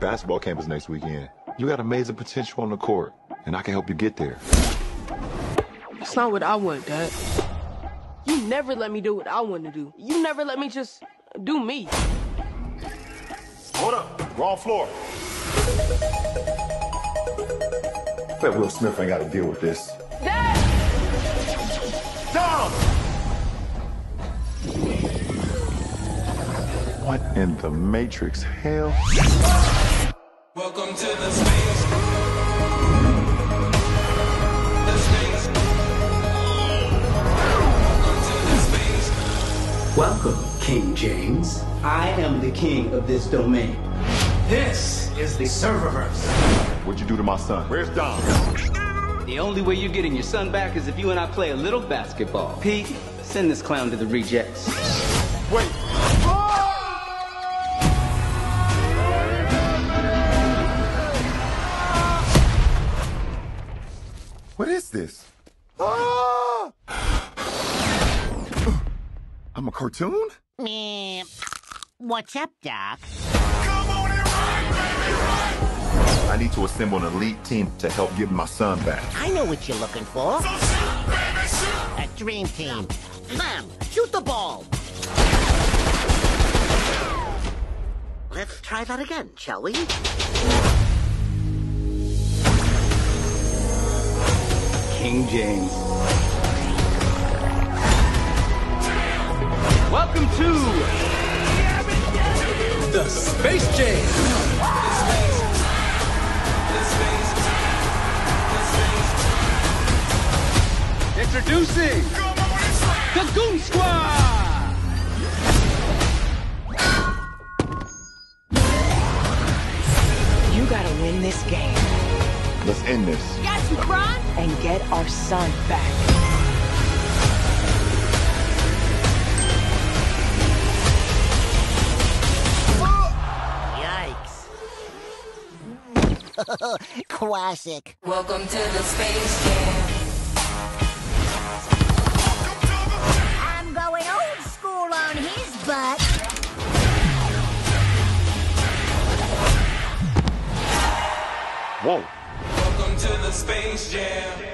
basketball campus next weekend. You got amazing potential on the court, and I can help you get there. That's not what I want, Dad. You never let me do what I want to do. You never let me just do me. Hold up. Wrong floor. I bet Will Smith ain't got to deal with this. Dad! Down! What in the Matrix hell? Welcome to the space. The space. Welcome to the space. Welcome, King James. I am the king of this domain. This is the serververse. What'd you do to my son? Where's Dom? The only way you're getting your son back is if you and I play a little basketball. Pete, send this clown to the rejects. Wait. What is this? Ah! I'm a cartoon? Meh. What's up, Doc? Come on and ride, baby, ride! I need to assemble an elite team to help give my son back. I know what you're looking for. So shoot, baby, shoot! A dream team. Mom, shoot the ball! Let's try that again, shall we? King James. Welcome to the Space Jam. Introducing the Goon Squad. You gotta win this game. Let's end this. Got you, Kron? And get our son back. Yikes. Classic. Welcome to the Space Jam. I'm going old school on his butt. Whoa. To the Space Jam.